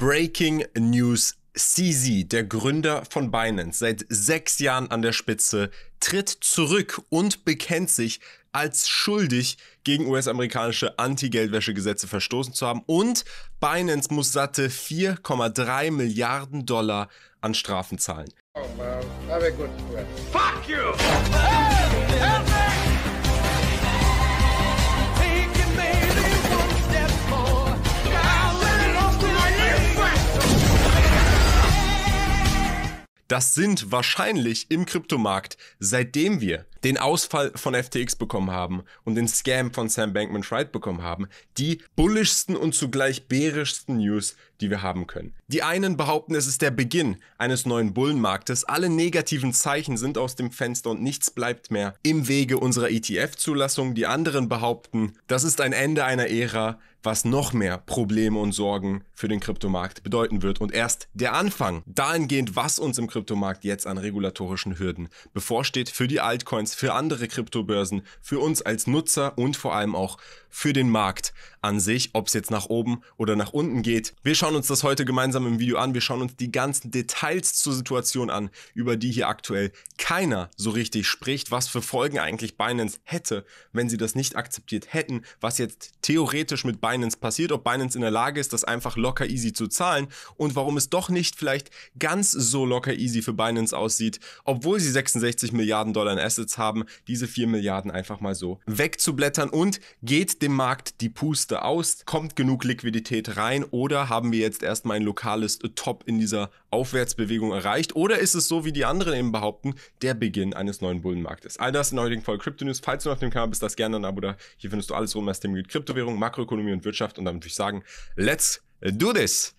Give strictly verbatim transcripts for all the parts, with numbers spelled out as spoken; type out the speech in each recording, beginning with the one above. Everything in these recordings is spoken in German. Breaking News: C Z, der Gründer von Binance, seit sechs Jahren an der Spitze, tritt zurück und bekennt sich als schuldig, gegen U S-amerikanische Anti-Geldwäsche-Gesetze verstoßen zu haben, und Binance muss satte vier Komma drei Milliarden Dollar an Strafen zahlen. Oh, man. Have a good trip. Fuck you! Hey, help me! Das sind wahrscheinlich im Kryptomarkt, seitdem wir den Ausfall von F T X bekommen haben und den Scam von Sam Bankman-Fried bekommen haben, die bullischsten und zugleich bärischsten News, die wir haben können. Die einen behaupten, es ist der Beginn eines neuen Bullenmarktes, alle negativen Zeichen sind aus dem Fenster und nichts bleibt mehr im Wege unserer E T F-Zulassung. Die anderen behaupten, das ist ein Ende einer Ära, was noch mehr Probleme und Sorgen für den Kryptomarkt bedeuten wird, und erst der Anfang dahingehend, was uns im Kryptomarkt jetzt an regulatorischen Hürden bevorsteht, für die Altcoins, für andere Kryptobörsen, für uns als Nutzer und vor allem auch für den Markt an sich, ob es jetzt nach oben oder nach unten geht. Wir schauen uns das heute gemeinsam im Video an, wir schauen uns die ganzen Details zur Situation an, über die hier aktuell keiner so richtig spricht, was für Folgen eigentlich Binance hätte, wenn sie das nicht akzeptiert hätten, was jetzt theoretisch mit Binance passiert, ob Binance in der Lage ist, das einfach locker easy zu zahlen, und warum es doch nicht vielleicht ganz so locker easy für Binance aussieht, obwohl sie sechsundsechzig Milliarden Dollar in Assets haben, diese vier Milliarden einfach mal so wegzublättern. Und geht dem Markt die Puste aus? Kommt genug Liquidität rein, oder haben wir jetzt erstmal ein lokales Top in dieser Aufwärtsbewegung erreicht, oder ist es so, wie die anderen eben behaupten, der Beginn eines neuen Bullenmarktes? All das in der heutigen Folge Crypto News. Falls du auf dem Kanal bist, lass gerne ein Abo da. Hier findest du alles rund um das Thema Kryptowährung, Makroökonomie und Wirtschaft, und damit würde ich sagen, let's do this!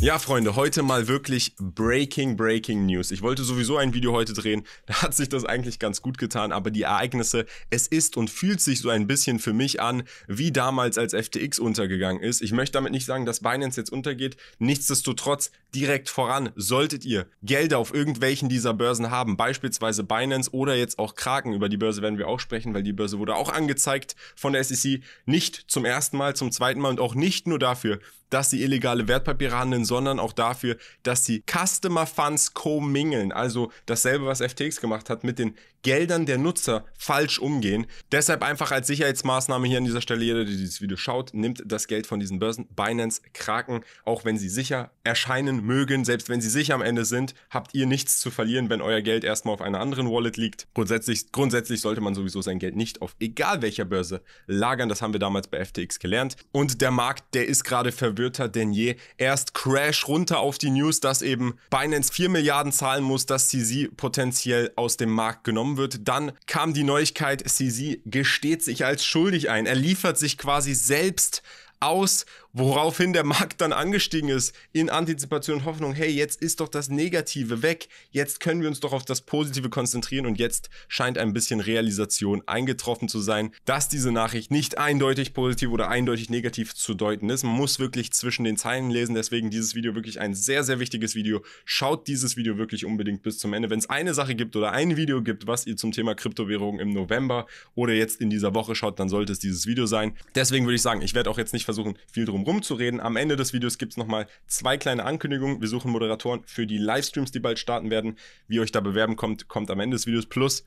Ja, Freunde, heute mal wirklich Breaking, Breaking News. Ich wollte sowieso ein Video heute drehen, da hat sich das eigentlich ganz gut getan, aber die Ereignisse, es ist und fühlt sich so ein bisschen für mich an, wie damals, als F T X untergegangen ist. Ich möchte damit nicht sagen, dass Binance jetzt untergeht, nichtsdestotrotz direkt voran. Solltet ihr Gelder auf irgendwelchen dieser Börsen haben, beispielsweise Binance oder jetzt auch Kraken, über die Börse werden wir auch sprechen, weil die Börse wurde auch angezeigt von der S E C, nicht zum ersten Mal, zum zweiten Mal, und auch nicht nur dafür, dass sie illegale Wertpapiere handeln, sondern auch dafür, dass sie Customer Funds commingeln, also dasselbe, was F T X gemacht hat, mit den Geldern der Nutzer falsch umgehen. Deshalb einfach als Sicherheitsmaßnahme hier an dieser Stelle, jeder, der dieses Video schaut, nimmt das Geld von diesen Börsen, Binance, Kraken, auch wenn sie sicher erscheinen mögen, selbst wenn sie sicher am Ende sind, habt ihr nichts zu verlieren, wenn euer Geld erstmal auf einer anderen Wallet liegt. Grundsätzlich, grundsätzlich sollte man sowieso sein Geld nicht auf egal welcher Börse lagern, das haben wir damals bei F T X gelernt. Und der Markt, der ist gerade verwirrter denn je. Erst Crash runter auf die News, dass eben Binance vier Milliarden zahlen muss, dass C Z potenziell aus dem Markt genommen wird. Dann kam die Neuigkeit, C Z gesteht sich als schuldig ein. Er liefert sich quasi selbst aus, woraufhin der Markt dann angestiegen ist in Antizipation und Hoffnung, hey, jetzt ist doch das Negative weg, jetzt können wir uns doch auf das Positive konzentrieren, und jetzt scheint ein bisschen Realisation eingetroffen zu sein, dass diese Nachricht nicht eindeutig positiv oder eindeutig negativ zu deuten ist. Man muss wirklich zwischen den Zeilen lesen, deswegen dieses Video wirklich ein sehr, sehr wichtiges Video. Schaut dieses Video wirklich unbedingt bis zum Ende. Wenn es eine Sache gibt oder ein Video gibt, was ihr zum Thema Kryptowährungen im November oder jetzt in dieser Woche schaut, dann sollte es dieses Video sein. Deswegen würde ich sagen, ich werde auch jetzt nicht versuchen, viel drum rumzureden. Am Ende des Videos gibt es nochmal zwei kleine Ankündigungen. Wir suchen Moderatoren für die Livestreams, die bald starten werden. Wie ihr euch da bewerben kommt, kommt am Ende des Videos. Plus,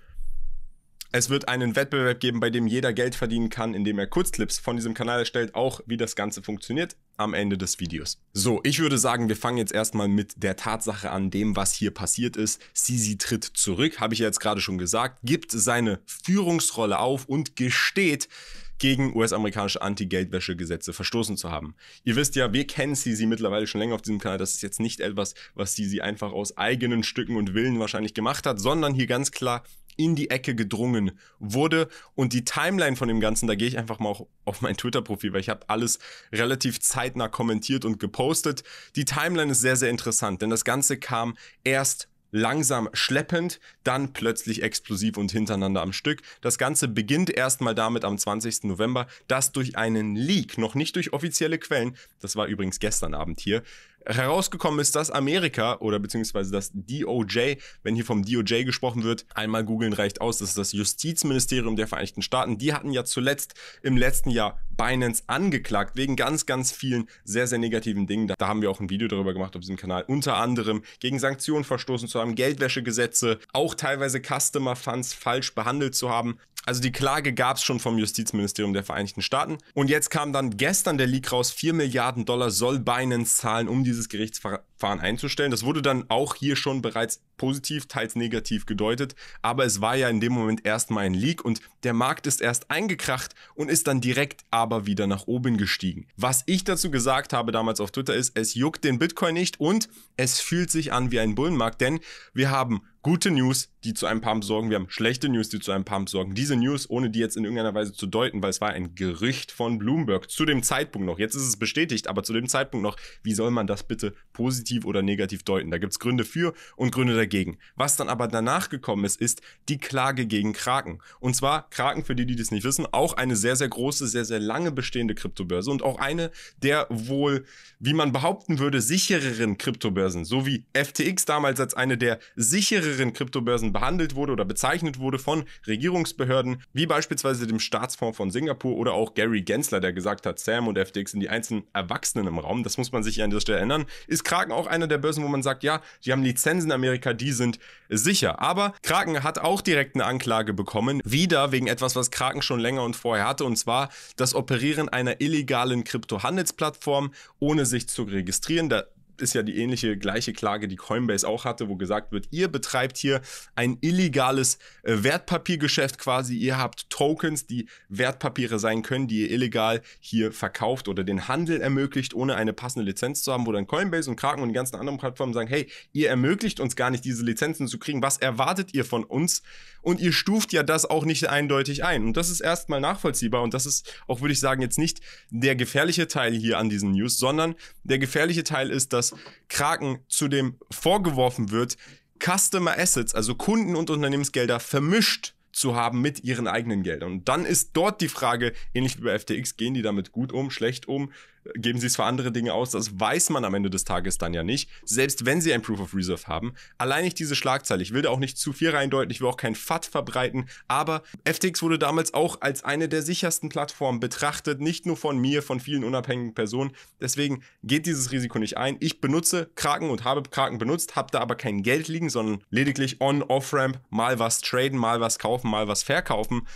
es wird einen Wettbewerb geben, bei dem jeder Geld verdienen kann, indem er Kurzclips von diesem Kanal erstellt. Auch wie das Ganze funktioniert, am Ende des Videos. So, ich würde sagen, wir fangen jetzt erstmal mit der Tatsache an, dem, was hier passiert ist. C Z tritt zurück, habe ich ja jetzt gerade schon gesagt, gibt seine Führungsrolle auf und gesteht, gegen U S-amerikanische Anti-Geldwäsche-Gesetze verstoßen zu haben. Ihr wisst ja, wir kennen C Z mittlerweile schon länger auf diesem Kanal. Das ist jetzt nicht etwas, was C Z einfach aus eigenen Stücken und Willen wahrscheinlich gemacht hat, sondern hier ganz klar in die Ecke gedrungen wurde. Und die Timeline von dem Ganzen, da gehe ich einfach mal auch auf mein Twitter-Profil, weil ich habe alles relativ zeitnah kommentiert und gepostet. Die Timeline ist sehr, sehr interessant, denn das Ganze kam erst langsam schleppend, dann plötzlich explosiv und hintereinander am Stück. Das Ganze beginnt erstmal damit am zwanzigsten November, dass durch einen Leak, noch nicht durch offizielle Quellen, das war übrigens gestern Abend hier, Herausgekommen ist, dass Amerika oder beziehungsweise das D O J, wenn hier vom D O J gesprochen wird, einmal googeln reicht aus, das ist das Justizministerium der Vereinigten Staaten. Die hatten ja zuletzt im letzten Jahr Binance angeklagt wegen ganz, ganz vielen sehr, sehr negativen Dingen. Da haben wir auch ein Video darüber gemacht auf diesem Kanal. Unter anderem gegen Sanktionen verstoßen zu haben, Geldwäschegesetze, auch teilweise Customer Funds falsch behandelt zu haben. Also die Klage gab es schon vom Justizministerium der Vereinigten Staaten. Und jetzt kam dann gestern der Leak raus, vier Milliarden Dollar soll Binance zahlen, um dieses Gerichtsverfahren einzustellen. Das wurde dann auch hier schon bereits positiv, teils negativ gedeutet. Aber es war ja in dem Moment erstmal ein Leak und der Markt ist erst eingekracht und ist dann direkt aber wieder nach oben gestiegen. Was ich dazu gesagt habe damals auf Twitter ist, es juckt den Bitcoin nicht und es fühlt sich an wie ein Bullenmarkt, denn wir haben gute News, die zu einem Pump sorgen. Wir haben schlechte News, die zu einem Pump sorgen. Diese News, ohne die jetzt in irgendeiner Weise zu deuten, weil es war ein Gerücht von Bloomberg zu dem Zeitpunkt noch. Jetzt ist es bestätigt, aber zu dem Zeitpunkt noch, wie soll man das bitte positiv oder negativ deuten? Da gibt es Gründe für und Gründe dagegen. Was dann aber danach gekommen ist, ist die Klage gegen Kraken. Und zwar Kraken, für die, die das nicht wissen, auch eine sehr, sehr große, sehr, sehr lange bestehende Kryptobörse und auch eine der wohl, wie man behaupten würde, sichereren Kryptobörsen, so wie F T X damals als eine der sichereren Kryptobörsen behandelt wurde oder bezeichnet wurde von Regierungsbehörden, wie beispielsweise dem Staatsfonds von Singapur oder auch Gary Gensler, der gesagt hat, Sam und F T X sind die einzelnen Erwachsenen im Raum. Das muss man sich an dieser Stelle erinnern. Ist Kraken auch einer der Börsen, wo man sagt, ja, die haben Lizenzen in Amerika, die sind sicher. Aber Kraken hat auch direkt eine Anklage bekommen, wieder wegen etwas, was Kraken schon länger und vorher hatte, und zwar das Operieren einer illegalen Kryptohandelsplattform, ohne sich zu registrieren. Da ist ja die ähnliche, gleiche Klage, die Coinbase auch hatte, wo gesagt wird, ihr betreibt hier ein illegales Wertpapiergeschäft quasi. Ihr habt Tokens, die Wertpapiere sein können, die ihr illegal hier verkauft oder den Handel ermöglicht, ohne eine passende Lizenz zu haben, wo dann Coinbase und Kraken und die ganzen anderen Plattformen sagen, hey, ihr ermöglicht uns gar nicht, diese Lizenzen zu kriegen. Was erwartet ihr von uns? Und ihr stuft ja das auch nicht eindeutig ein. Und das ist erstmal nachvollziehbar. Und das ist auch, würde ich sagen, jetzt nicht der gefährliche Teil hier an diesen News, sondern der gefährliche Teil ist, dass dass Kraken zudem vorgeworfen wird, Customer Assets, also Kunden- und Unternehmensgelder vermischt zu haben mit ihren eigenen Geldern. Und dann ist dort die Frage, ähnlich wie bei F T X, gehen die damit gut um, schlecht um, geben sie es für andere Dinge aus? Das weiß man am Ende des Tages dann ja nicht, selbst wenn sie ein Proof of Reserve haben. Allein nicht diese Schlagzeile, ich will da auch nicht zu viel reindeuten, ich will auch kein F A T verbreiten, aber F T X wurde damals auch als eine der sichersten Plattformen betrachtet, nicht nur von mir, von vielen unabhängigen Personen. Deswegen geht dieses Risiko nicht ein. Ich benutze Kraken und habe Kraken benutzt, habe da aber kein Geld liegen, sondern lediglich On-Off-Ramp, mal was traden, mal was kaufen, mal was verkaufen,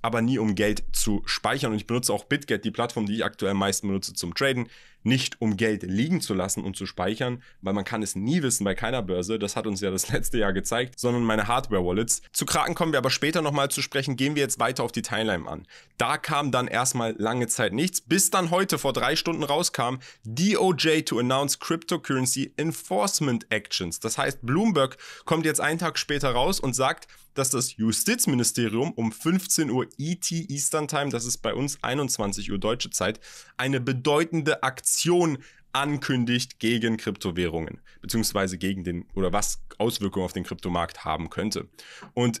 aber nie um Geld zu speichern. Und ich benutze auch BitGet, die Plattform, die ich aktuell am meisten benutze zum Traden, nicht um Geld liegen zu lassen und zu speichern, weil man kann es nie wissen bei keiner Börse, das hat uns ja das letzte Jahr gezeigt, sondern meine Hardware-Wallets. Zu Kraken kommen wir aber später nochmal zu sprechen, gehen wir jetzt weiter auf die Timeline an. Da kam dann erstmal lange Zeit nichts, bis dann heute vor drei Stunden rauskam, D O J to announce Cryptocurrency Enforcement Actions. Das heißt, Bloomberg kommt jetzt einen Tag später raus und sagt, dass das Justizministerium um fünfzehn Uhr E T Eastern Time, das ist bei uns einundzwanzig Uhr deutsche Zeit, eine bedeutende Aktion ankündigt gegen Kryptowährungen, beziehungsweise gegen den, oder was Auswirkungen auf den Kryptomarkt haben könnte. Und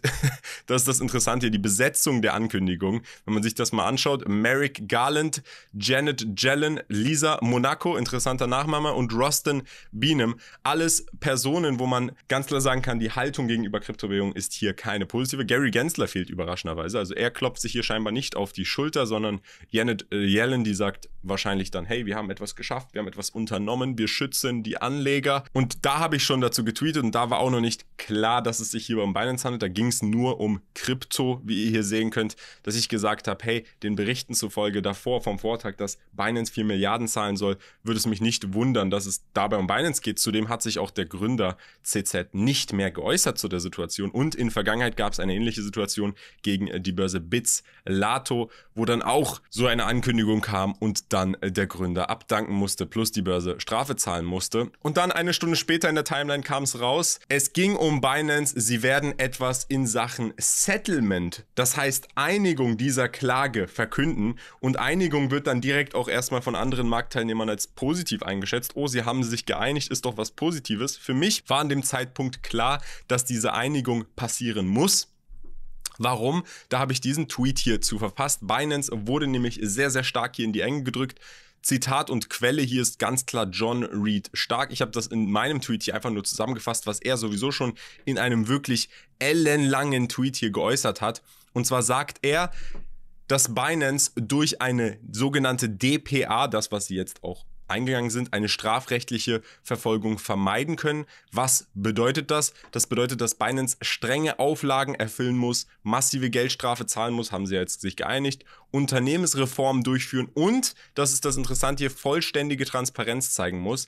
das ist das Interessante hier, die Besetzung der Ankündigung, wenn man sich das mal anschaut, Merrick Garland, Janet Yellen, Lisa Monaco, interessanter Nachname, und Rostin Bienem, alles Personen, wo man ganz klar sagen kann, die Haltung gegenüber Kryptowährungen ist hier keine positive. Gary Gensler fehlt überraschenderweise, also er klopft sich hier scheinbar nicht auf die Schulter, sondern Janet Yellen, die sagt wahrscheinlich dann, hey, wir haben etwas geschafft, wir haben etwas was unternommen, wir schützen die Anleger. Und da habe ich schon dazu getweetet und da war auch noch nicht klar, dass es sich hier um Binance handelt. Da ging es nur um Krypto, wie ihr hier sehen könnt, dass ich gesagt habe, hey, den Berichten zufolge davor vom Vortag, dass Binance vier Milliarden zahlen soll, würde es mich nicht wundern, dass es dabei um Binance geht. Zudem hat sich auch der Gründer C Z nicht mehr geäußert zu der Situation und in Vergangenheit gab es eine ähnliche Situation gegen die Börse Bits Lato, wo dann auch so eine Ankündigung kam und dann der Gründer abdanken musste, plus die Börse Strafe zahlen musste. Und dann eine Stunde später in der Timeline kam es raus, es ging um Binance, sie werden etwas in Sachen Settlement, das heißt Einigung dieser Klage verkünden, und Einigung wird dann direkt auch erstmal von anderen Marktteilnehmern als positiv eingeschätzt. Oh, sie haben sich geeinigt, ist doch was Positives. Für mich war an dem Zeitpunkt klar, dass diese Einigung passieren muss. Warum? Da habe ich diesen Tweet hier zu verpasst. Binance wurde nämlich sehr, sehr stark hier in die Enge gedrückt. Zitat und Quelle hier ist ganz klar John Reed Stark. Ich habe das in meinem Tweet hier einfach nur zusammengefasst, was er sowieso schon in einem wirklich ellenlangen Tweet hier geäußert hat. Und zwar sagt er, dass Binance durch eine sogenannte D P A, das was sie jetzt auch eingegangen sind, eine strafrechtliche Verfolgung vermeiden können. Was bedeutet das? Das bedeutet, dass Binance strenge Auflagen erfüllen muss, massive Geldstrafe zahlen muss, haben sie jetzt sich geeinigt, Unternehmensreformen durchführen und, das ist das Interessante hier, vollständige Transparenz zeigen muss.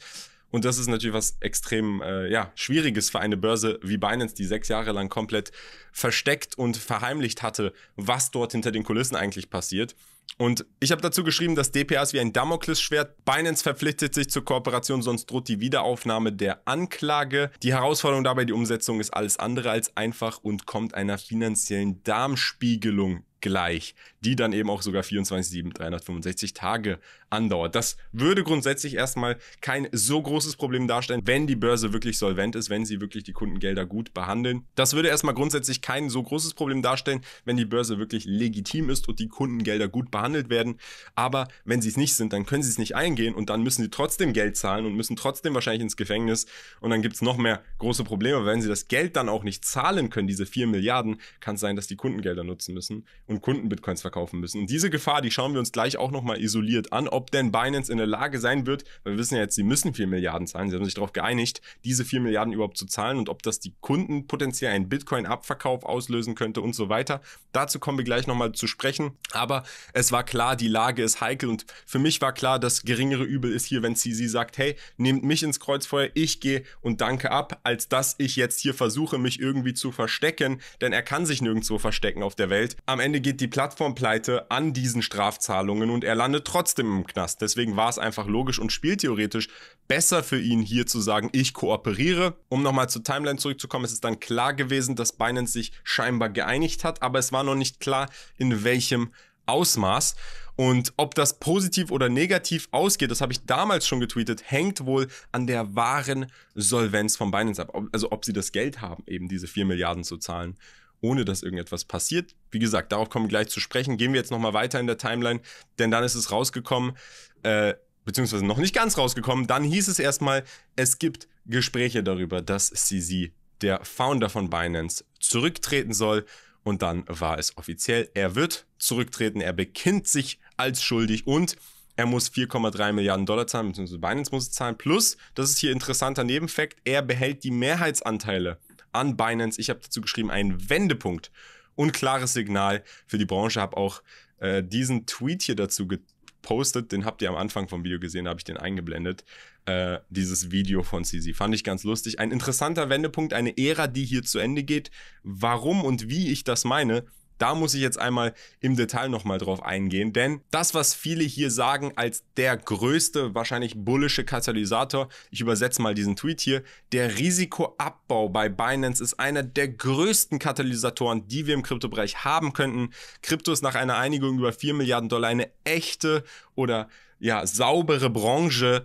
Und das ist natürlich was extrem äh, ja, Schwieriges für eine Börse wie Binance, die sechs Jahre lang komplett versteckt und verheimlicht hatte, was dort hinter den Kulissen eigentlich passiert. Und ich habe dazu geschrieben, dass D P As wie ein Damoklesschwert. Binance verpflichtet sich zur Kooperation, sonst droht die Wiederaufnahme der Anklage. Die Herausforderung dabei, die Umsetzung, ist alles andere als einfach und kommt einer finanziellen Darmspiegelung gleich, die dann eben auch sogar vierundzwanzig sieben, dreihundertfünfundsechzig Tage andauert. Das würde grundsätzlich erstmal kein so großes Problem darstellen, wenn die Börse wirklich solvent ist, wenn sie wirklich die Kundengelder gut behandeln. Das würde erstmal grundsätzlich kein so großes Problem darstellen, wenn die Börse wirklich legitim ist und die Kundengelder gut behandelt werden. Aber wenn sie es nicht sind, dann können sie es nicht eingehen und dann müssen sie trotzdem Geld zahlen und müssen trotzdem wahrscheinlich ins Gefängnis. Und dann gibt es noch mehr große Probleme, wenn sie das Geld dann auch nicht zahlen können, diese vier Milliarden, kann es sein, dass die Kundengelder nutzen müssen und Kunden-Bitcoins verkaufen müssen. Und diese Gefahr, die schauen wir uns gleich auch nochmal isoliert an, ob denn Binance in der Lage sein wird, weil wir wissen ja jetzt, sie müssen vier Milliarden zahlen, sie haben sich darauf geeinigt, diese vier Milliarden überhaupt zu zahlen und ob das die Kunden potenziell einen Bitcoin-Abverkauf auslösen könnte und so weiter. Dazu kommen wir gleich nochmal zu sprechen, aber es war klar, die Lage ist heikel und für mich war klar, das geringere Übel ist hier, wenn C Z sagt, hey, nehmt mich ins Kreuzfeuer, ich gehe und danke ab, als dass ich jetzt hier versuche, mich irgendwie zu verstecken, denn er kann sich nirgendwo verstecken auf der Welt. Am Ende geht die Plattform pleite an diesen Strafzahlungen und er landet trotzdem im Knast. Deswegen war es einfach logisch und spieltheoretisch besser für ihn hier zu sagen, ich kooperiere. Um nochmal zur Timeline zurückzukommen, es ist dann klar gewesen, dass Binance sich scheinbar geeinigt hat, aber es war noch nicht klar, in welchem Ausmaß. Und ob das positiv oder negativ ausgeht, das habe ich damals schon getweetet, hängt wohl an der wahren Solvenz von Binance ab. Also ob sie das Geld haben, eben diese vier Milliarden zu zahlen, ohne dass irgendetwas passiert. Wie gesagt, darauf kommen wir gleich zu sprechen. Gehen wir jetzt nochmal weiter in der Timeline, denn dann ist es rausgekommen, äh, beziehungsweise noch nicht ganz rausgekommen, dann hieß es erstmal, es gibt Gespräche darüber, dass C Z, der Founder von Binance, zurücktreten soll. Und dann war es offiziell, er wird zurücktreten, er bekennt sich als schuldig und er muss vier Komma drei Milliarden Dollar zahlen, beziehungsweise Binance muss es zahlen. Plus, das ist hier interessanter Nebenfakt, er behält die Mehrheitsanteile an Binance. Ich habe dazu geschrieben, ein Wendepunkt und klares Signal für die Branche. Habe auch äh, diesen Tweet hier dazu gepostet, den habt ihr am Anfang vom Video gesehen, habe ich den eingeblendet. Äh, dieses Video von C Z fand ich ganz lustig. Ein interessanter Wendepunkt, eine Ära, die hier zu Ende geht. Warum und wie ich das meine, da muss ich jetzt einmal im Detail nochmal drauf eingehen, denn das, was viele hier sagen als der größte, wahrscheinlich bullische Katalysator, ich übersetze mal diesen Tweet hier, der Risikoabbau bei Binance ist einer der größten Katalysatoren, die wir im Kryptobereich haben könnten. Krypto ist nach einer Einigung über vier Milliarden Dollar eine echte oder ja saubere Branche.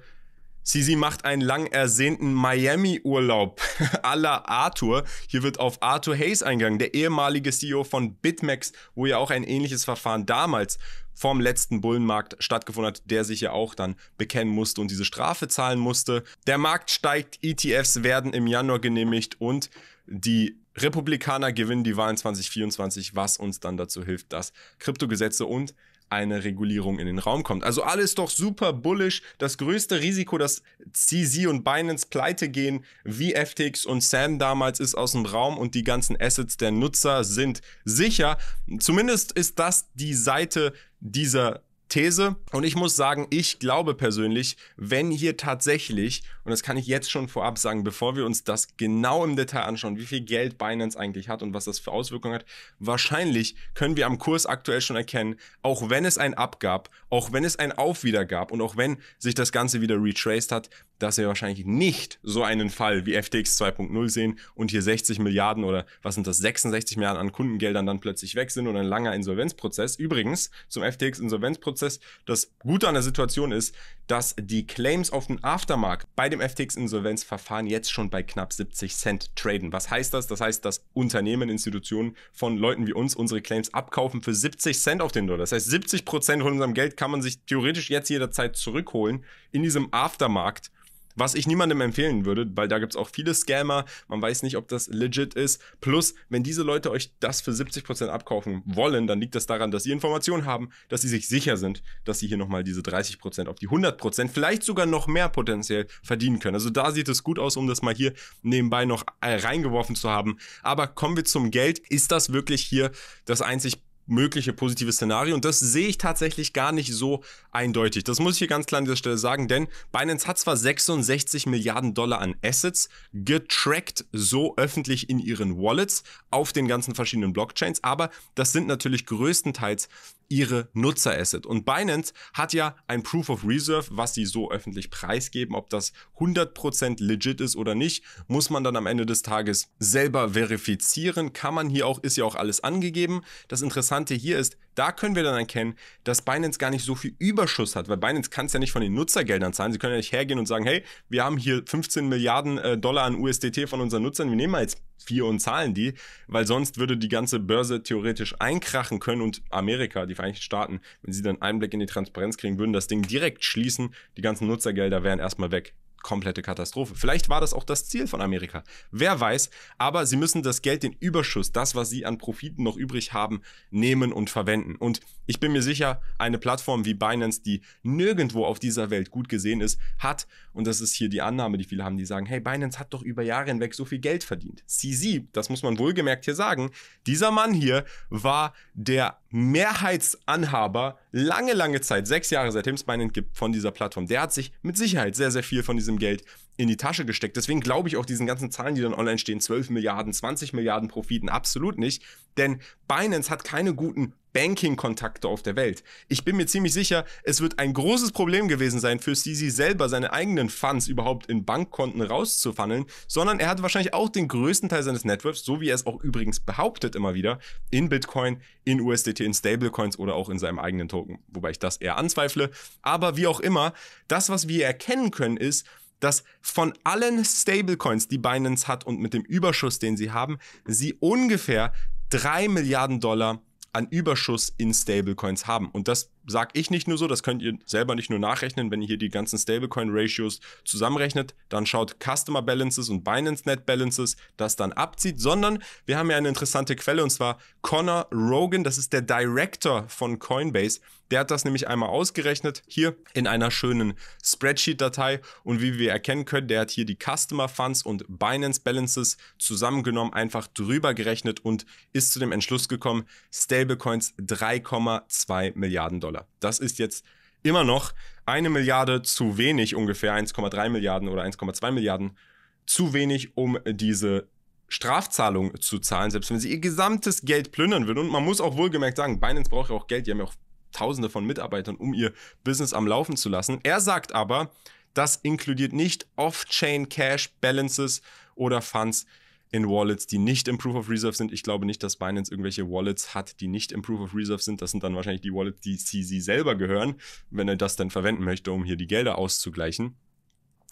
C Z macht einen lang ersehnten Miami-Urlaub à la Arthur. Hier wird auf Arthur Hayes eingegangen, der ehemalige C E O von BitMEX, wo ja auch ein ähnliches Verfahren damals vom letzten Bullenmarkt stattgefunden hat, der sich ja auch dann bekennen musste und diese Strafe zahlen musste. Der Markt steigt, E T Fs werden im Januar genehmigt und die Republikaner gewinnen die Wahlen zwanzig vierundzwanzig, was uns dann dazu hilft, dass Kryptogesetze und eine Regulierung in den Raum kommt. Also alles doch super bullish. Das größte Risiko, dass C Z und Binance pleite gehen, wie F T X und Sam damals, ist aus dem Raum und die ganzen Assets der Nutzer sind sicher. Zumindest ist das die Seite dieser These. Und ich muss sagen, ich glaube persönlich, wenn hier tatsächlich, und das kann ich jetzt schon vorab sagen, bevor wir uns das genau im Detail anschauen, wie viel Geld Binance eigentlich hat und was das für Auswirkungen hat, wahrscheinlich können wir am Kurs aktuell schon erkennen, auch wenn es ein Up gab, auch wenn es ein Auf wieder gab und auch wenn sich das Ganze wieder retraced hat, dass wir wahrscheinlich nicht so einen Fall wie F T X zwei Punkt null sehen und hier sechzig Milliarden oder was sind das, sechsundsechzig Milliarden an Kundengeldern dann plötzlich weg sind und ein langer Insolvenzprozess. Übrigens zum F T X-Insolvenzprozess, das Gute an der Situation ist, dass die Claims auf den Aftermarkt bei dem F T X-Insolvenzverfahren jetzt schon bei knapp siebzig Cent traden. Was heißt das? Das heißt, dass Unternehmen, Institutionen von Leuten wie uns unsere Claims abkaufen für siebzig Cent auf den Dollar. Das heißt, siebzig Prozent von unserem Geld kann man sich theoretisch jetzt jederzeit zurückholen in diesem Aftermarkt. Was ich niemandem empfehlen würde, weil da gibt es auch viele Scammer, man weiß nicht, ob das legit ist. Plus, wenn diese Leute euch das für siebzig Prozent abkaufen wollen, dann liegt das daran, dass sie Informationen haben, dass sie sich sicher sind, dass sie hier nochmal diese dreißig Prozent auf die hundert Prozent, vielleicht sogar noch mehr potenziell verdienen können. Also da sieht es gut aus, um das mal hier nebenbei noch reingeworfen zu haben. Aber kommen wir zum Geld. Ist das wirklich hier das einzig mögliche positive Szenario? Und das sehe ich tatsächlich gar nicht so eindeutig. Das muss ich hier ganz klar an dieser Stelle sagen, denn Binance hat zwar sechsundsechzig Milliarden Dollar an Assets getrackt, so öffentlich in ihren Wallets auf den ganzen verschiedenen Blockchains, aber das sind natürlich größtenteils ihre Nutzer-Asset. Und Binance hat ja ein Proof of Reserve, was sie so öffentlich preisgeben. Ob das hundert Prozent legit ist oder nicht, muss man dann am Ende des Tages selber verifizieren. Kann man hier auch, ist ja auch alles angegeben. Das Interessante hier ist, da können wir dann erkennen, dass Binance gar nicht so viel Überschuss hat, weil Binance kann es ja nicht von den Nutzergeldern zahlen. Sie können ja nicht hergehen und sagen, hey, wir haben hier fünfzehn Milliarden Dollar an U S D T von unseren Nutzern, wir nehmen mal jetzt vier und zahlen die, weil sonst würde die ganze Börse theoretisch einkrachen können und Amerika, die Vereinigten Staaten, wenn sie dann Einblick in die Transparenz kriegen, würden das Ding direkt schließen, die ganzen Nutzergelder wären erstmal weg. Komplette Katastrophe. Vielleicht war das auch das Ziel von Amerika. Wer weiß, aber sie müssen das Geld, den Überschuss, das, was sie an Profiten noch übrig haben, nehmen und verwenden. Und ich bin mir sicher, eine Plattform wie Binance, die nirgendwo auf dieser Welt gut gesehen ist, hat, und das ist hier die Annahme, die viele haben, die sagen, hey, Binance hat doch über Jahre hinweg so viel Geld verdient. C Z, das muss man wohlgemerkt hier sagen, dieser Mann hier war der Mehrheitsanhaber lange, lange Zeit, sechs Jahre, seitdem es Binance gibt, von dieser Plattform. Der hat sich mit Sicherheit sehr, sehr viel von diesem Geld in die Tasche gesteckt. Deswegen glaube ich auch diesen ganzen Zahlen, die dann online stehen, zwölf Milliarden, zwanzig Milliarden Profiten, absolut nicht. Denn Binance hat keine guten Banking-Kontakte auf der Welt. Ich bin mir ziemlich sicher, es wird ein großes Problem gewesen sein, für C Z selber seine eigenen Funds überhaupt in Bankkonten rauszufunneln, sondern er hat wahrscheinlich auch den größten Teil seines Networks, so wie er es auch übrigens behauptet immer wieder, in Bitcoin, in U S D T, in Stablecoins oder auch in seinem eigenen Token, wobei ich das eher anzweifle. Aber wie auch immer, das, was wir erkennen können, ist, dass von allen Stablecoins, die Binance hat und mit dem Überschuss, den sie haben, sie ungefähr drei Milliarden Dollar an Überschuss in Stablecoins haben. Und das sage ich nicht nur so, das könnt ihr selber nicht nur nachrechnen, wenn ihr hier die ganzen Stablecoin-Ratios zusammenrechnet, dann schaut Customer Balances und Binance Net Balances, das dann abzieht, sondern wir haben ja eine interessante Quelle, und zwar Conor Rogan, das ist der Director von Coinbase, der hat das nämlich einmal ausgerechnet, hier in einer schönen Spreadsheet-Datei, und wie wir erkennen können, der hat hier die Customer Funds und Binance Balances zusammengenommen, einfach drüber gerechnet und ist zu dem Entschluss gekommen, Stablecoins drei Komma zwei Milliarden Dollar. Das ist jetzt immer noch eine Milliarde zu wenig, ungefähr eins Komma drei Milliarden oder eins Komma zwei Milliarden zu wenig, um diese Strafzahlung zu zahlen, selbst wenn sie ihr gesamtes Geld plündern würden. Und man muss auch wohlgemerkt sagen, Binance braucht ja auch Geld, die haben ja auch Tausende von Mitarbeitern, um ihr Business am Laufen zu lassen. Er sagt aber, das inkludiert nicht Off-Chain Cash Balances oder Funds in Wallets, die nicht im Proof of Reserve sind. Ich glaube nicht, dass Binance irgendwelche Wallets hat, die nicht im Proof of Reserve sind. Das sind dann wahrscheinlich die Wallets, die C Z selber gehören, wenn er das dann verwenden möchte, um hier die Gelder auszugleichen.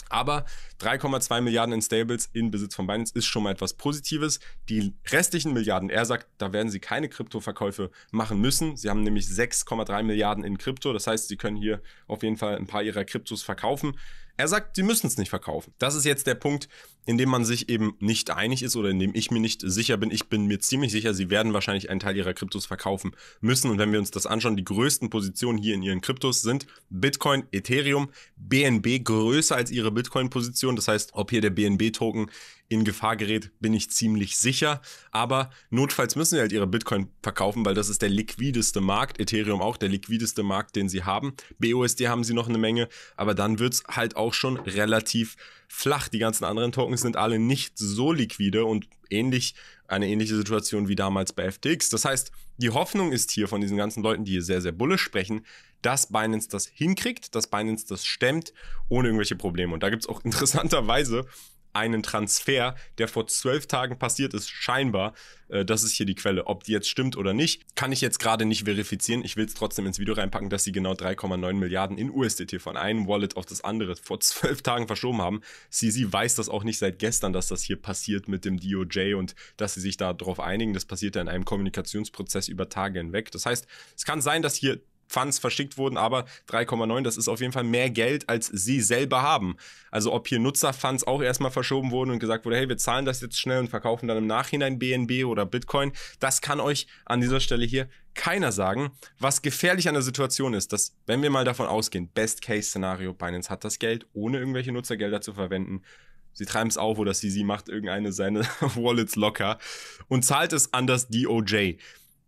Aber drei Komma zwei Milliarden in Stables in Besitz von Binance ist schon mal etwas Positives. Die restlichen Milliarden, er sagt, da werden sie keine Kryptoverkäufe machen müssen. Sie haben nämlich sechs Komma drei Milliarden in Krypto. Das heißt, sie können hier auf jeden Fall ein paar ihrer Kryptos verkaufen. Er sagt, sie müssen es nicht verkaufen. Das ist jetzt der Punkt, in dem man sich eben nicht einig ist oder in dem ich mir nicht sicher bin. Ich bin mir ziemlich sicher, sie werden wahrscheinlich einen Teil ihrer Kryptos verkaufen müssen. Und wenn wir uns das anschauen, die größten Positionen hier in ihren Kryptos sind Bitcoin, Ethereum, B N B, größer als ihre Bitcoin-Position. Das heißt, ob hier der B N B-Token in Gefahr gerät, bin ich ziemlich sicher. Aber notfalls müssen sie halt ihre Bitcoin verkaufen, weil das ist der liquideste Markt. Ethereum auch der liquideste Markt, den sie haben. B U S D haben sie noch eine Menge, aber dann wird es halt auch schon relativ flach. Die ganzen anderen Tokens sind alle nicht so liquide und ähnlich, eine ähnliche Situation wie damals bei F T X. Das heißt, die Hoffnung ist hier von diesen ganzen Leuten, die hier sehr, sehr bullisch sprechen, dass Binance das hinkriegt, dass Binance das stemmt, ohne irgendwelche Probleme. Und da gibt es auch interessanterweise einen Transfer, der vor zwölf Tagen passiert ist, scheinbar. Äh, das ist hier die Quelle. Ob die jetzt stimmt oder nicht, kann ich jetzt gerade nicht verifizieren. Ich will es trotzdem ins Video reinpacken, dass sie genau drei Komma neun Milliarden in U S D T von einem Wallet auf das andere vor zwölf Tagen verschoben haben. C Z weiß das auch nicht seit gestern, dass das hier passiert mit dem D O J und dass sie sich da drauf einigen. Das passiert ja in einem Kommunikationsprozess über Tage hinweg. Das heißt, es kann sein, dass hier Funds verschickt wurden, aber drei Komma neun, das ist auf jeden Fall mehr Geld, als sie selber haben. Also ob hier Nutzerfunds auch erstmal verschoben wurden und gesagt wurde, hey, wir zahlen das jetzt schnell und verkaufen dann im Nachhinein B N B oder Bitcoin, das kann euch an dieser Stelle hier keiner sagen. Was gefährlich an der Situation ist, dass, wenn wir mal davon ausgehen, Best-Case-Szenario, Binance hat das Geld, ohne irgendwelche Nutzergelder zu verwenden, sie treiben es auf oder sie, sie macht irgendeine seine Wallets locker und zahlt es an das D O J.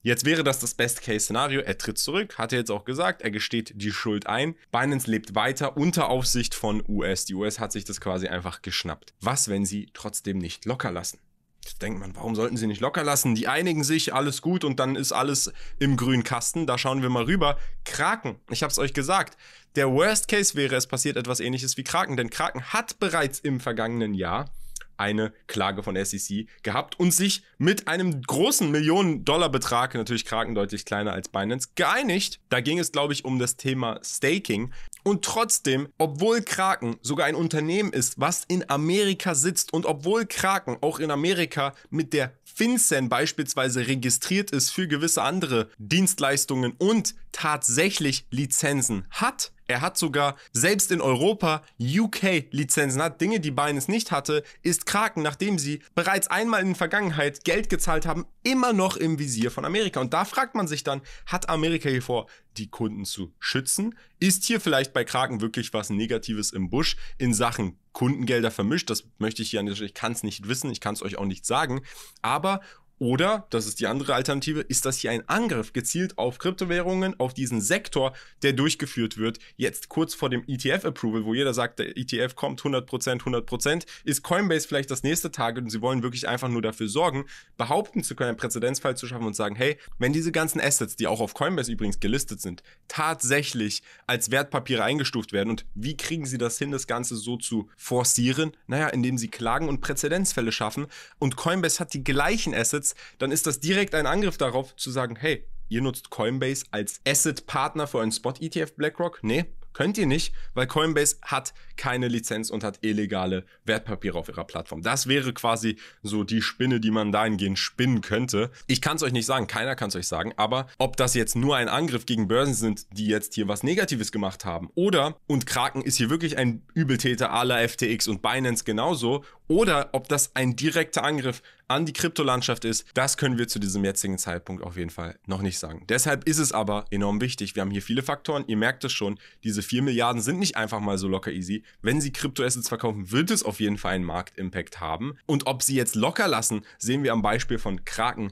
Jetzt wäre das das Best-Case-Szenario. Er tritt zurück, hat er jetzt auch gesagt, er gesteht die Schuld ein. Binance lebt weiter unter Aufsicht von U S. Die U S hat sich das quasi einfach geschnappt. Was, wenn sie trotzdem nicht locker lassen? Jetzt denkt man, warum sollten sie nicht locker lassen? Die einigen sich, alles gut und dann ist alles im grünen Kasten. Da schauen wir mal rüber. Kraken, ich habe es euch gesagt. Der Worst-Case wäre, es passiert etwas Ähnliches wie Kraken. Denn Kraken hat bereits im vergangenen Jahr eine Klage von S E C gehabt und sich mit einem großen Millionen-Dollar-Betrag, natürlich Kraken deutlich kleiner als Binance, geeinigt. Da ging es, glaube ich, um das Thema Staking. Und trotzdem, obwohl Kraken sogar ein Unternehmen ist, was in Amerika sitzt und obwohl Kraken auch in Amerika mit der FinCEN beispielsweise registriert ist für gewisse andere Dienstleistungen und tatsächlich Lizenzen hat, er hat sogar selbst in Europa U K-Lizenzen, hat Dinge, die Binance nicht hatte, ist Kraken, nachdem sie bereits einmal in der Vergangenheit Geld gezahlt haben, immer noch im Visier von Amerika. Und da fragt man sich dann, hat Amerika hier vor, die Kunden zu schützen? Ist hier vielleicht bei Kraken wirklich was Negatives im Busch in Sachen Kundengelder vermischt? Das möchte ich hier an der Stelle, ich kann es nicht wissen, ich kann es euch auch nicht sagen, aber... Oder, das ist die andere Alternative, ist das hier ein Angriff gezielt auf Kryptowährungen, auf diesen Sektor, der durchgeführt wird, jetzt kurz vor dem E T F-Approval, wo jeder sagt, der E T F kommt hundert Prozent, hundert Prozent, ist Coinbase vielleicht das nächste Target und sie wollen wirklich einfach nur dafür sorgen, behaupten zu können, einen Präzedenzfall zu schaffen und sagen, hey, wenn diese ganzen Assets, die auch auf Coinbase übrigens gelistet sind, tatsächlich als Wertpapiere eingestuft werden und wie kriegen sie das hin, das Ganze so zu forcieren? Naja, indem sie klagen und Präzedenzfälle schaffen und Coinbase hat die gleichen Assets, dann ist das direkt ein Angriff darauf, zu sagen, hey, ihr nutzt Coinbase als Asset-Partner für einen Spot-E T F BlackRock? Nee, könnt ihr nicht, weil Coinbase hat keine Lizenz und hat illegale Wertpapiere auf ihrer Plattform. Das wäre quasi so die Spinne, die man dahingehend spinnen könnte. Ich kann es euch nicht sagen, keiner kann es euch sagen, aber ob das jetzt nur ein Angriff gegen Börsen sind, die jetzt hier was Negatives gemacht haben oder, und Kraken ist hier wirklich ein Übeltäter à la F T X und Binance genauso, oder ob das ein direkter Angriff an die Kryptolandschaft ist, das können wir zu diesem jetzigen Zeitpunkt auf jeden Fall noch nicht sagen. Deshalb ist es aber enorm wichtig. Wir haben hier viele Faktoren. Ihr merkt es schon, diese vier Milliarden sind nicht einfach mal so locker easy. Wenn sie Kryptoassets verkaufen, wird es auf jeden Fall einen Marktimpact haben. Und ob sie jetzt locker lassen, sehen wir am Beispiel von Kraken.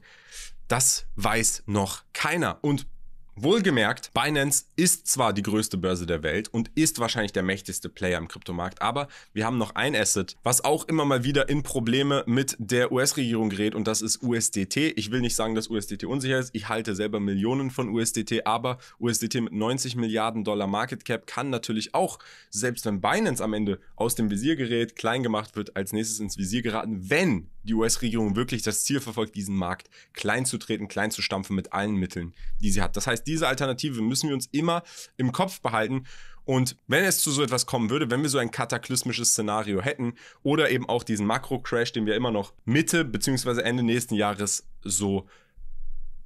Das weiß noch keiner. Und wohlgemerkt, Binance ist zwar die größte Börse der Welt und ist wahrscheinlich der mächtigste Player im Kryptomarkt, aber wir haben noch ein Asset, was auch immer mal wieder in Probleme mit der U S-Regierung gerät und das ist U S D T. Ich will nicht sagen, dass U S D T unsicher ist. Ich halte selber Millionen von U S D T, aber U S D T mit neunzig Milliarden Dollar Market Cap kann natürlich auch, selbst wenn Binance am Ende aus dem Visier gerät, klein gemacht wird, als nächstes ins Visier geraten, wenn die U S-Regierung wirklich das Ziel verfolgt, diesen Markt klein zu treten, klein zu stampfen mit allen Mitteln, die sie hat. Das heißt, diese Alternative müssen wir uns immer im Kopf behalten. Und wenn es zu so etwas kommen würde, wenn wir so ein kataklysmisches Szenario hätten oder eben auch diesen Makro-Crash, den wir immer noch Mitte bzw. Ende nächsten Jahres so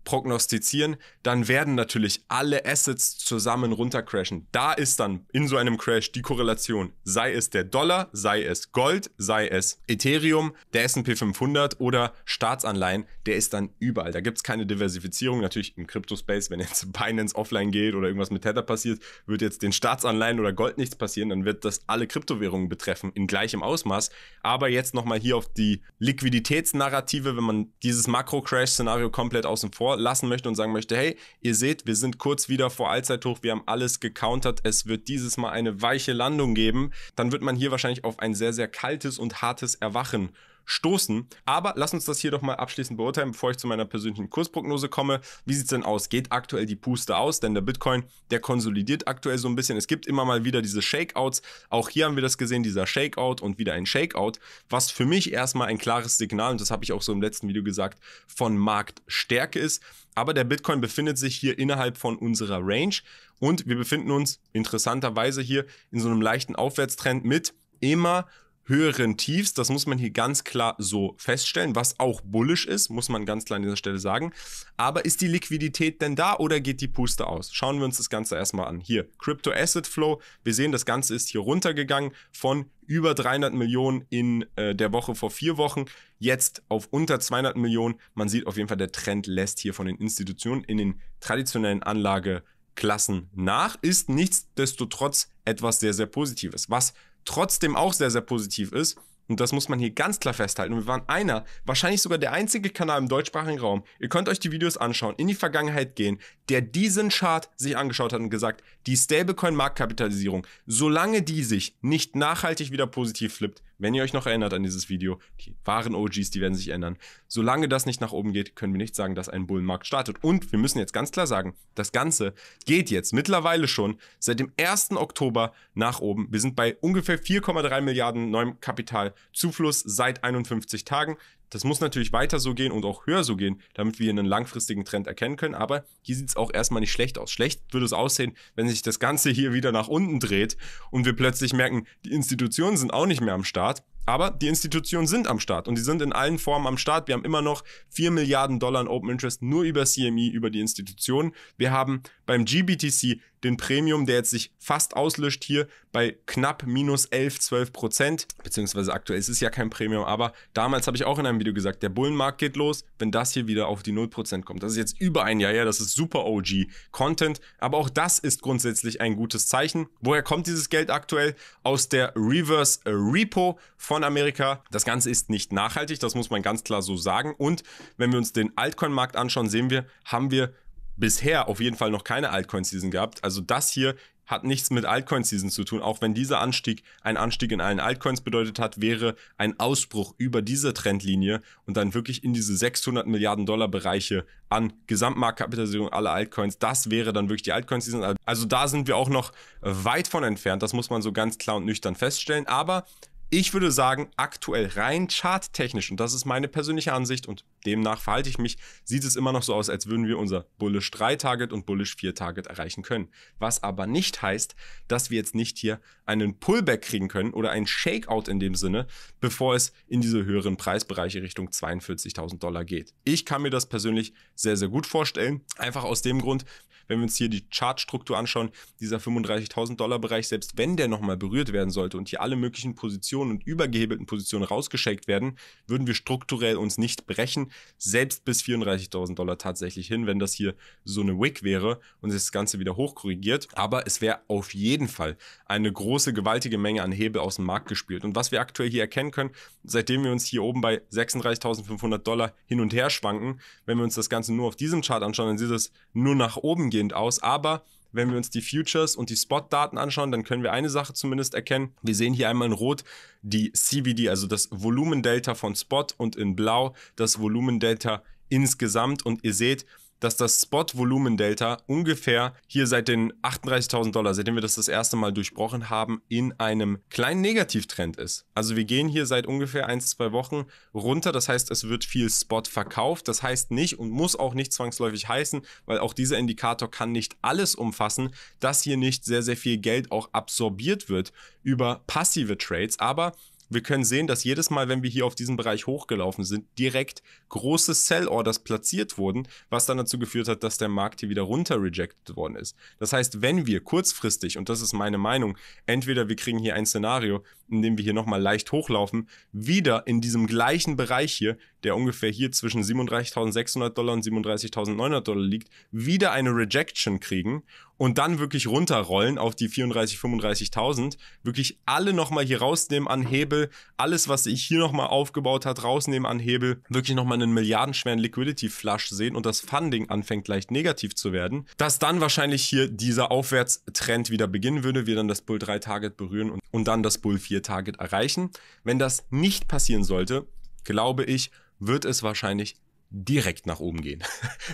prognostizieren, dann werden natürlich alle Assets zusammen runtercrashen. Da ist dann in so einem Crash die Korrelation, sei es der Dollar, sei es Gold, sei es Ethereum, der S und P fünfhundert oder Staatsanleihen, der ist dann überall. Da gibt es keine Diversifizierung. Natürlich im Crypto-Space, wenn jetzt Binance offline geht oder irgendwas mit Tether passiert, wird jetzt den Staatsanleihen oder Gold nichts passieren, dann wird das alle Kryptowährungen betreffen in gleichem Ausmaß. Aber jetzt nochmal hier auf die Liquiditätsnarrative, wenn man dieses Makro-Crash-Szenario komplett außen vor lassen möchte und sagen möchte, hey, ihr seht, wir sind kurz wieder vor Allzeithoch, wir haben alles gecountert, es wird dieses Mal eine weiche Landung geben, dann wird man hier wahrscheinlich auf ein sehr, sehr kaltes und hartes Erwachen stoßen. Aber lass uns das hier doch mal abschließend beurteilen, bevor ich zu meiner persönlichen Kursprognose komme. Wie sieht es denn aus? Geht aktuell die Puste aus? Denn der Bitcoin, der konsolidiert aktuell so ein bisschen. Es gibt immer mal wieder diese Shakeouts. Auch hier haben wir das gesehen, dieser Shakeout und wieder ein Shakeout, was für mich erstmal ein klares Signal, und das habe ich auch so im letzten Video gesagt, von Marktstärke ist. Aber der Bitcoin befindet sich hier innerhalb von unserer Range und wir befinden uns interessanterweise hier in so einem leichten Aufwärtstrend mit immer höheren Tiefs, das muss man hier ganz klar so feststellen, was auch bullish ist, muss man ganz klar an dieser Stelle sagen. Aber ist die Liquidität denn da oder geht die Puste aus? Schauen wir uns das Ganze erstmal an. Hier, Crypto Asset Flow, wir sehen, das Ganze ist hier runtergegangen von über dreihundert Millionen in äh, der Woche vor vier Wochen, jetzt auf unter zweihundert Millionen. Man sieht auf jeden Fall, der Trend lässt hier von den Institutionen in den traditionellen Anlageklassen nach, ist nichtsdestotrotz etwas sehr, sehr Positives, was trotzdem auch sehr, sehr positiv ist. Und das muss man hier ganz klar festhalten. Und wir waren einer, wahrscheinlich sogar der einzige Kanal im deutschsprachigen Raum, ihr könnt euch die Videos anschauen, in die Vergangenheit gehen, der diesen Chart sich angeschaut hat und gesagt, die Stablecoin-Marktkapitalisierung, solange die sich nicht nachhaltig wieder positiv flippt, wenn ihr euch noch erinnert an dieses Video, die wahren O Gs, die werden sich ändern. Solange das nicht nach oben geht, können wir nicht sagen, dass ein Bullenmarkt startet. Und wir müssen jetzt ganz klar sagen, das Ganze geht jetzt mittlerweile schon seit dem ersten Oktober nach oben. Wir sind bei ungefähr vier Komma drei Milliarden neuem Kapitalzufluss seit einundfünfzig Tagen. Das muss natürlich weiter so gehen und auch höher so gehen, damit wir einen langfristigen Trend erkennen können. Aber hier sieht es auch erstmal nicht schlecht aus. Schlecht würde es aussehen, wenn sich das Ganze hier wieder nach unten dreht und wir plötzlich merken, die Institutionen sind auch nicht mehr am Start. Aber die Institutionen sind am Start und die sind in allen Formen am Start. Wir haben immer noch vier Milliarden Dollar in Open Interest nur über C M E, über die Institutionen. Wir haben beim G B T C den Premium, der jetzt sich fast auslöscht, hier bei knapp minus elf, zwölf Prozent. Beziehungsweise aktuell, es ist ja kein Premium, aber damals habe ich auch in einem Video gesagt, der Bullenmarkt geht los, wenn das hier wieder auf die null Prozent kommt. Das ist jetzt über ein Jahr her, das ist super O G-Content, aber auch das ist grundsätzlich ein gutes Zeichen. Woher kommt dieses Geld aktuell? Aus der Reverse Repo von Amerika. Das Ganze ist nicht nachhaltig, das muss man ganz klar so sagen. Und wenn wir uns den Altcoin-Markt anschauen, sehen wir, haben wir bisher auf jeden Fall noch keine Altcoin-Season gehabt. Also das hier hat nichts mit Altcoin-Season zu tun. Auch wenn dieser Anstieg ein Anstieg in allen Altcoins bedeutet hat, wäre ein Ausbruch über diese Trendlinie und dann wirklich in diese sechshundert Milliarden Dollar Bereiche an Gesamtmarktkapitalisierung aller Altcoins. Das wäre dann wirklich die Altcoin-Season. Also da sind wir auch noch weit von entfernt. Das muss man so ganz klar und nüchtern feststellen. Aber ich würde sagen, aktuell rein charttechnisch, und das ist meine persönliche Ansicht und demnach verhalte ich mich, sieht es immer noch so aus, als würden wir unser Bullish drei Target und Bullish vier Target erreichen können. Was aber nicht heißt, dass wir jetzt nicht hier einen Pullback kriegen können oder einen Shakeout in dem Sinne, bevor es in diese höheren Preisbereiche Richtung zweiundvierzigtausend Dollar geht. Ich kann mir das persönlich sehr, sehr gut vorstellen, einfach aus dem Grund, wenn wir uns hier die Chartstruktur anschauen, dieser fünfunddreißigtausend Dollar Bereich, selbst wenn der nochmal berührt werden sollte und hier alle möglichen Positionen und übergehebelten Positionen rausgeschickt werden, würden wir strukturell uns nicht brechen, selbst bis vierunddreißigtausend Dollar tatsächlich hin, wenn das hier so eine Wick wäre und das Ganze wieder hochkorrigiert. Aber es wäre auf jeden Fall eine große, gewaltige Menge an Hebel aus dem Markt gespielt. Und was wir aktuell hier erkennen können, seitdem wir uns hier oben bei sechsunddreißigtausendfünfhundert Dollar hin und her schwanken, wenn wir uns das Ganze nur auf diesem Chart anschauen, dann sieht es nur nach oben gehen aus, aber wenn wir uns die Futures und die Spot-Daten anschauen, dann können wir eine Sache zumindest erkennen. Wir sehen hier einmal in Rot die C V D, also das Volumendelta von Spot und in Blau das Volumendelta insgesamt und ihr seht, dass das Spot-Volumendelta ungefähr hier seit den achtunddreißigtausend Dollar, seitdem wir das das erste Mal durchbrochen haben, in einem kleinen Negativtrend ist. Also wir gehen hier seit ungefähr ein, zwei Wochen runter, das heißt, es wird viel Spot verkauft, das heißt nicht und muss auch nicht zwangsläufig heißen, weil auch dieser Indikator kann nicht alles umfassen, dass hier nicht sehr, sehr viel Geld auch absorbiert wird über passive Trades, aber Wir können sehen, dass jedes Mal, wenn wir hier auf diesen Bereich hochgelaufen sind, direkt große Sell-Orders platziert wurden, was dann dazu geführt hat, dass der Markt hier wieder runter rejected worden ist. Das heißt, wenn wir kurzfristig, und das ist meine Meinung, entweder wir kriegen hier ein Szenario, in dem wir hier nochmal leicht hochlaufen, wieder in diesem gleichen Bereich hier, der ungefähr hier zwischen siebenunddreißigtausendsechshundert Dollar und siebenunddreißigtausendneunhundert Dollar liegt, wieder eine Rejection kriegen und dann wirklich runterrollen auf die vierunddreißigtausend, fünfunddreißigtausend, wirklich alle nochmal hier rausnehmen an Hebel, alles, was sich hier nochmal aufgebaut hat, rausnehmen an Hebel, wirklich nochmal einen milliardenschweren Liquidity-Flush sehen und das Funding anfängt leicht negativ zu werden, dass dann wahrscheinlich hier dieser Aufwärtstrend wieder beginnen würde, wir dann das Bull drei Target berühren und, und dann das Bull vier Target erreichen. Wenn das nicht passieren sollte, glaube ich, wird es wahrscheinlich direkt nach oben gehen.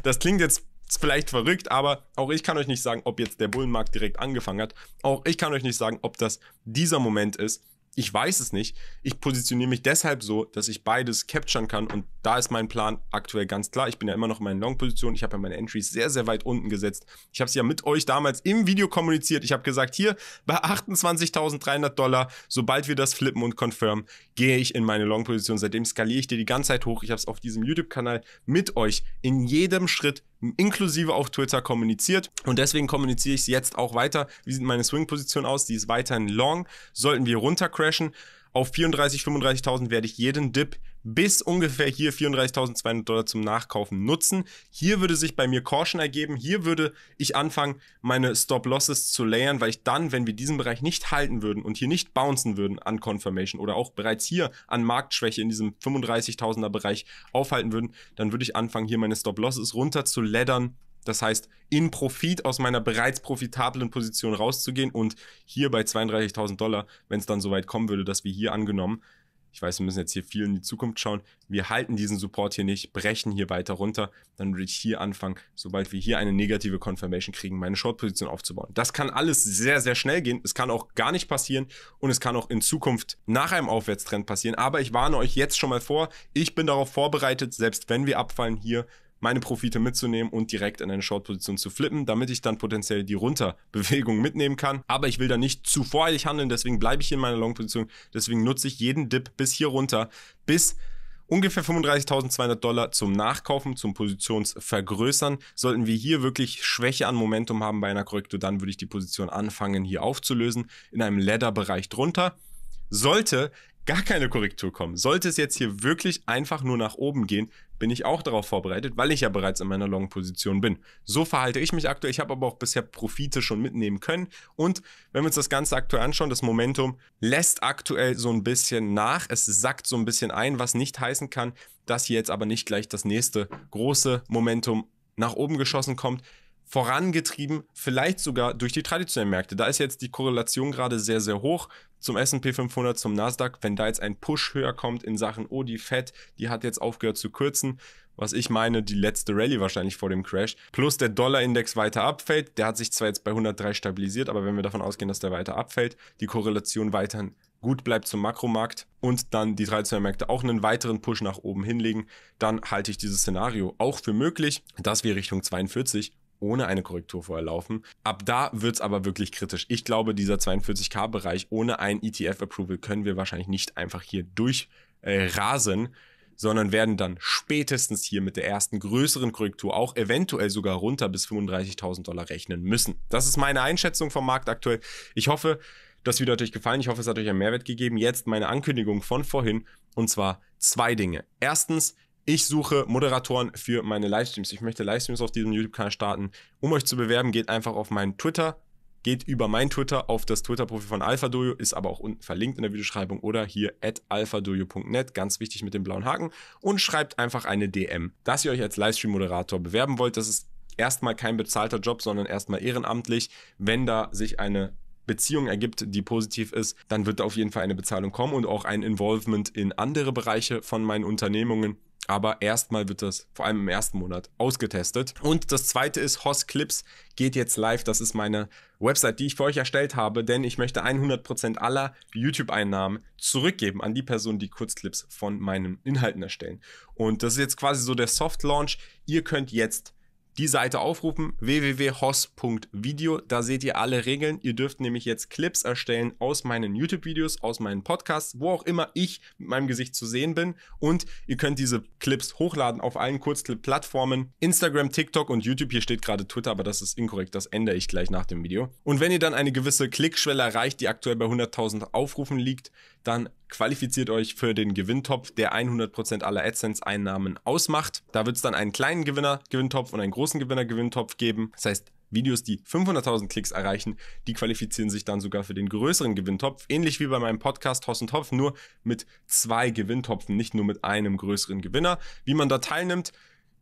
Das klingt jetzt vielleicht verrückt, aber auch ich kann euch nicht sagen, ob jetzt der Bullenmarkt direkt angefangen hat. Auch ich kann euch nicht sagen, ob das dieser Moment ist. Ich weiß es nicht. Ich positioniere mich deshalb so, dass ich beides capturen kann und da ist mein Plan aktuell ganz klar. Ich bin ja immer noch in meinen Long-Positionen. Ich habe ja meine Entries sehr, sehr weit unten gesetzt. Ich habe es ja mit euch damals im Video kommuniziert. Ich habe gesagt, hier bei achtundzwanzigtausenddreihundert Dollar, sobald wir das flippen und confirmen, gehe ich in meine Long-Position. Seitdem skaliere ich dir die ganze Zeit hoch. Ich habe es auf diesem YouTube-Kanal mit euch in jedem Schritt inklusive auf Twitter kommuniziert und deswegen kommuniziere ich es jetzt auch weiter. Wie sieht meine Swing-Position aus? Die ist weiterhin long. Sollten wir runter crashen auf vierunddreißigtausend, fünfunddreißigtausend werde ich jeden Dip bis ungefähr hier vierunddreißigtausendzweihundert Dollar zum Nachkaufen nutzen. Hier würde sich bei mir Caution ergeben. Hier würde ich anfangen, meine Stop-Losses zu layern, weil ich dann, wenn wir diesen Bereich nicht halten würden und hier nicht bouncen würden an Confirmation oder auch bereits hier an Marktschwäche in diesem fünfunddreißigtausender Bereich aufhalten würden, dann würde ich anfangen, hier meine Stop-Losses runter zu laddern. Das heißt, in Profit aus meiner bereits profitablen Position rauszugehen und hier bei zweiunddreißigtausend Dollar, wenn es dann soweit kommen würde, dass wir hier angenommen, ich weiß, wir müssen jetzt hier viel in die Zukunft schauen. Wir halten diesen Support hier nicht, brechen hier weiter runter. Dann würde ich hier anfangen, sobald wir hier eine negative Confirmation kriegen, meine Short-Position aufzubauen. Das kann alles sehr, sehr schnell gehen. Es kann auch gar nicht passieren und es kann auch in Zukunft nach einem Aufwärtstrend passieren. Aber ich warne euch jetzt schon mal vor. Ich bin darauf vorbereitet, selbst wenn wir abfallen, hier meine Profite mitzunehmen und direkt in eine Short-Position zu flippen, damit ich dann potenziell die Runterbewegung mitnehmen kann. Aber ich will da nicht zu voreilig handeln, deswegen bleibe ich hier in meiner Long-Position. Deswegen nutze ich jeden Dip bis hier runter, bis ungefähr fünfunddreißigtausendzweihundert Dollar zum Nachkaufen, zum Positionsvergrößern. Sollten wir hier wirklich Schwäche an Momentum haben bei einer Korrektur, dann würde ich die Position anfangen, hier aufzulösen, in einem Ladder-Bereich drunter. Sollte gar keine Korrektur kommen, sollte es jetzt hier wirklich einfach nur nach oben gehen, bin ich auch darauf vorbereitet, weil ich ja bereits in meiner Long-Position bin. So verhalte ich mich aktuell. Ich habe aber auch bisher Profite schon mitnehmen können. Und wenn wir uns das Ganze aktuell anschauen, das Momentum lässt aktuell so ein bisschen nach. Es sackt so ein bisschen ein, was nicht heißen kann, dass hier jetzt aber nicht gleich das nächste große Momentum nach oben geschossen kommt. Vorangetrieben, vielleicht sogar durch die traditionellen Märkte. Da ist jetzt die Korrelation gerade sehr, sehr hoch zum S und P fünfhundert, zum Nasdaq. Wenn da jetzt ein Push höher kommt in Sachen, oh, die Fed, die hat jetzt aufgehört zu kürzen, was ich meine, die letzte Rallye wahrscheinlich vor dem Crash, plus der Dollarindex weiter abfällt. Der hat sich zwar jetzt bei hundertdrei stabilisiert, aber wenn wir davon ausgehen, dass der weiter abfällt, die Korrelation weiterhin gut bleibt zum Makromarkt und dann die traditionellen Märkte auch einen weiteren Push nach oben hinlegen, dann halte ich dieses Szenario auch für möglich, dass wir Richtung zweiundvierzig ohne eine Korrektur vorher laufen. Ab da wird es aber wirklich kritisch. Ich glaube, dieser zweiundvierzig K Bereich ohne ein E T F Approval können wir wahrscheinlich nicht einfach hier durchrasen, äh, sondern werden dann spätestens hier mit der ersten größeren Korrektur auch eventuell sogar runter bis fünfunddreißigtausend Dollar rechnen müssen. Das ist meine Einschätzung vom Markt aktuell. Ich hoffe, das Video hat euch gefallen. Ich hoffe, es hat euch einen Mehrwert gegeben. Jetzt meine Ankündigung von vorhin und zwar zwei Dinge. Erstens, ich suche Moderatoren für meine Livestreams. Ich möchte Livestreams auf diesem YouTube-Kanal starten. Um euch zu bewerben, geht einfach auf meinen Twitter, geht über mein Twitter auf das Twitter-Profil von AlphaDojo, ist aber auch unten verlinkt in der Videobeschreibung oder hier at alphadojo punkt net, ganz wichtig mit dem blauen Haken, und schreibt einfach eine D M, dass ihr euch als Livestream-Moderator bewerben wollt. Das ist erstmal kein bezahlter Job, sondern erstmal ehrenamtlich. Wenn da sich eine Beziehung ergibt, die positiv ist, dann wird da auf jeden Fall eine Bezahlung kommen und auch ein Involvement in andere Bereiche von meinen Unternehmungen. Aber erstmal wird das, vor allem im ersten Monat, ausgetestet. Und das zweite ist, Hoss Clips geht jetzt live. Das ist meine Website, die ich für euch erstellt habe, denn ich möchte hundert Prozent aller YouTube-Einnahmen zurückgeben an die Personen, die Kurzclips von meinen Inhalten erstellen. Und das ist jetzt quasi so der Soft Launch. Ihr könnt jetzt die Seite aufrufen, w w w punkt hoss punkt video. Da seht ihr alle Regeln. Ihr dürft nämlich jetzt Clips erstellen aus meinen YouTube-Videos, aus meinen Podcasts, wo auch immer ich mit meinem Gesicht zu sehen bin. Und ihr könnt diese Clips hochladen auf allen Kurzclip-Plattformen. Instagram, TikTok und YouTube. Hier steht gerade Twitter, aber das ist inkorrekt. Das ändere ich gleich nach dem Video. Und wenn ihr dann eine gewisse Klickschwelle erreicht, die aktuell bei hunderttausend Aufrufen liegt, dann qualifiziert euch für den Gewinntopf, der hundert Prozent aller AdSense-Einnahmen ausmacht. Da wird es dann einen kleinen Gewinner-Gewinntopf und einen großen Gewinner-Gewinntopf geben. Das heißt, Videos, die fünfhunderttausend Klicks erreichen, die qualifizieren sich dann sogar für den größeren Gewinntopf. Ähnlich wie bei meinem Podcast Hoss und Topf, nur mit zwei Gewinntopfen, nicht nur mit einem größeren Gewinner. Wie man da teilnimmt,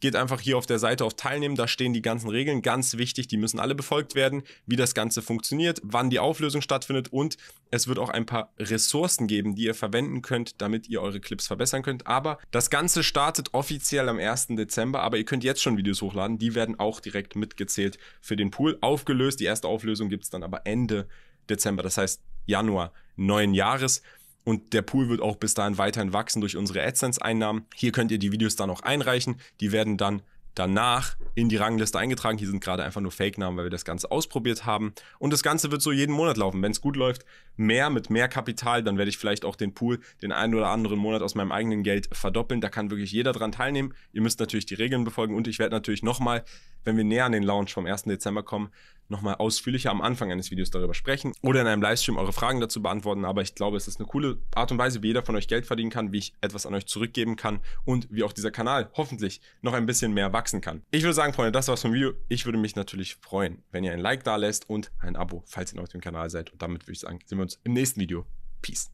geht einfach hier auf der Seite auf Teilnehmen, da stehen die ganzen Regeln, ganz wichtig, die müssen alle befolgt werden, wie das Ganze funktioniert, wann die Auflösung stattfindet, und es wird auch ein paar Ressourcen geben, die ihr verwenden könnt, damit ihr eure Clips verbessern könnt. Aber das Ganze startet offiziell am ersten Dezember, aber ihr könnt jetzt schon Videos hochladen, die werden auch direkt mitgezählt für den Pool, aufgelöst. Die erste Auflösung gibt es dann aber Ende Dezember, das heißt Januar neuen Jahres. Und der Pool wird auch bis dahin weiterhin wachsen durch unsere AdSense-Einnahmen. Hier könnt ihr die Videos dann auch einreichen. Die werden dann danach in die Rangliste eingetragen. Hier sind gerade einfach nur Fake-Namen, weil wir das Ganze ausprobiert haben. Und das Ganze wird so jeden Monat laufen. Wenn es gut läuft, mehr mit mehr Kapital, dann werde ich vielleicht auch den Pool den einen oder anderen Monat aus meinem eigenen Geld verdoppeln. Da kann wirklich jeder dran teilnehmen. Ihr müsst natürlich die Regeln befolgen, und ich werde natürlich nochmal, wenn wir näher an den Launch vom ersten Dezember kommen, nochmal ausführlicher am Anfang eines Videos darüber sprechen oder in einem Livestream eure Fragen dazu beantworten. Aber ich glaube, es ist eine coole Art und Weise, wie jeder von euch Geld verdienen kann, wie ich etwas an euch zurückgeben kann und wie auch dieser Kanal hoffentlich noch ein bisschen mehr wachsen kann. Ich würde sagen, Freunde, das war's vom Video. Ich würde mich natürlich freuen, wenn ihr ein Like da lässt und ein Abo, falls ihr noch auf dem Kanal seid. Und damit würde ich sagen, sehen wir uns im nächsten Video. Peace.